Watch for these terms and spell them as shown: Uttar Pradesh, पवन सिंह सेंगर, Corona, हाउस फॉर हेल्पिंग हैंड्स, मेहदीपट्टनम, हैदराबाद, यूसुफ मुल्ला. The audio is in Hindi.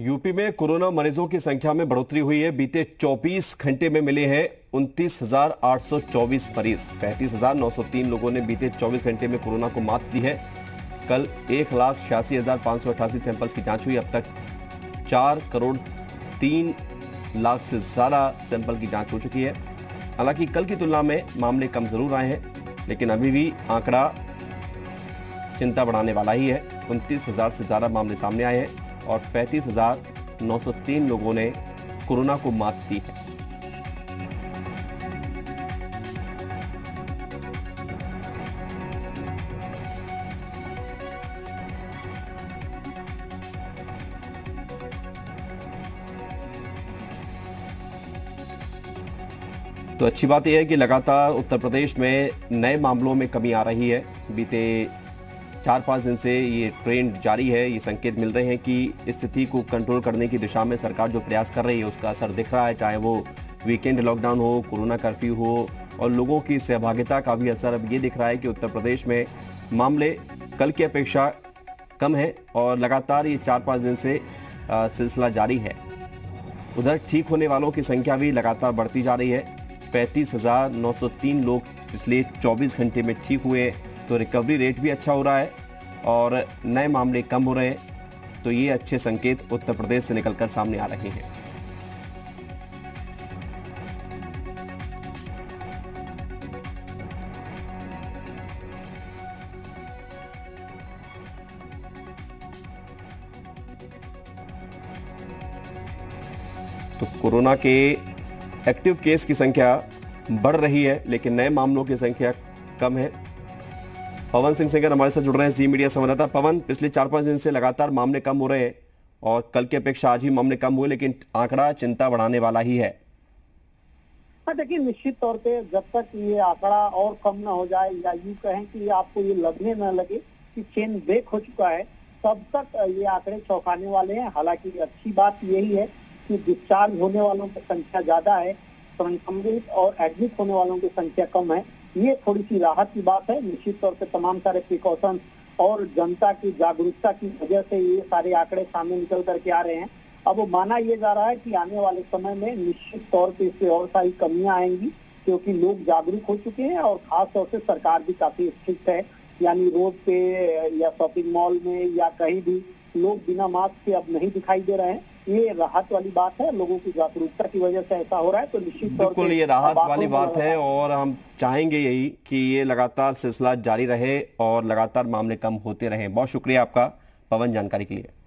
यूपी में कोरोना मरीजों की संख्या में बढ़ोतरी हुई है। बीते 24 घंटे में मिले हैं 29,824 मरीज। 35,903 लोगों ने बीते 24 घंटे में कोरोना को मात दी है। कल 1,86,588 सैंपल्स की जांच हुई। अब तक 4,03,00,000 से ज़्यादा सैंपल की जांच हो चुकी है। हालांकि कल की तुलना में मामले कम जरूर आए हैं, लेकिन अभी भी आंकड़ा चिंता बढ़ाने वाला ही है। 29,000 से ज़्यादा मामले सामने आए हैं और 35,903 लोगों ने कोरोना को मात दी है। तो अच्छी बात यह है कि लगातार उत्तर प्रदेश में नए मामलों में कमी आ रही है। बीते 4-5 दिन से ये ट्रेंड जारी है। ये संकेत मिल रहे हैं कि स्थिति को कंट्रोल करने की दिशा में सरकार जो प्रयास कर रही है उसका असर दिख रहा है। चाहे वो वीकेंड लॉकडाउन हो, कोरोना कर्फ्यू हो और लोगों की सहभागिता का भी असर अब ये दिख रहा है कि उत्तर प्रदेश में मामले कल की अपेक्षा कम है और लगातार ये 4-5 दिन से सिलसिला जारी है। उधर ठीक होने वालों की संख्या भी लगातार बढ़ती जा रही है। 35,903 लोग पिछले 24 घंटे में ठीक हुए, तो रिकवरी रेट भी अच्छा हो रहा है और नए मामले कम हो रहे हैं। तो ये अच्छे संकेत उत्तर प्रदेश से निकलकर सामने आ रहे हैं। तो कोरोना के एक्टिव केस की संख्या बढ़ रही है, लेकिन नए मामलों की संख्या कम है। पवन सिंह सेंगर हमारे साथ जुड़ रहे हैं, जी मीडिया संवाददाता। पवन, पिछले 4-5 दिन से लगातार मामले कम हो रहे हैं और कल की अपेक्षा आज ही मामले कम हुए, लेकिन आंकड़ा चिंता बढ़ाने वाला ही है। देखिए, निश्चित तौर पे जब तक ये आंकड़ा और कम ना हो जाए या यूं कहें कि आपको ये लगने न लगे कि चेन ब्रेक हो चुका है, तब तक ये आंकड़े चौंकाने वाले हैं। हालांकि अच्छी बात यही है कि डिस्चार्ज होने वालों की संख्या ज्यादा है, संक्रमित और एडमिट होने वालों की संख्या कम है। ये थोड़ी सी राहत की बात है। निश्चित तौर पे तमाम सारे प्रिकॉशन और जनता की जागरूकता की वजह से ये सारे आंकड़े सामने निकल करके आ रहे हैं। अब माना ये जा रहा है कि आने वाले समय में निश्चित तौर पे इससे और सारी कमियां आएंगी, क्योंकि लोग जागरूक हो चुके हैं और खासतौर से सरकार भी काफी स्ट्रिक्ट है। यानी रोड पे या शॉपिंग मॉल में या कहीं भी लोग बिना मास्क के अब नहीं दिखाई दे रहे हैं। ये राहत वाली बात है, लोगों की जागरूकता की वजह से ऐसा हो रहा है। तो निश्चित तौर पर ये राहत वाली बात है और हम चाहेंगे यही कि ये लगातार सिलसिला जारी रहे और लगातार मामले कम होते रहें। बहुत शुक्रिया आपका पवन, जानकारी के लिए।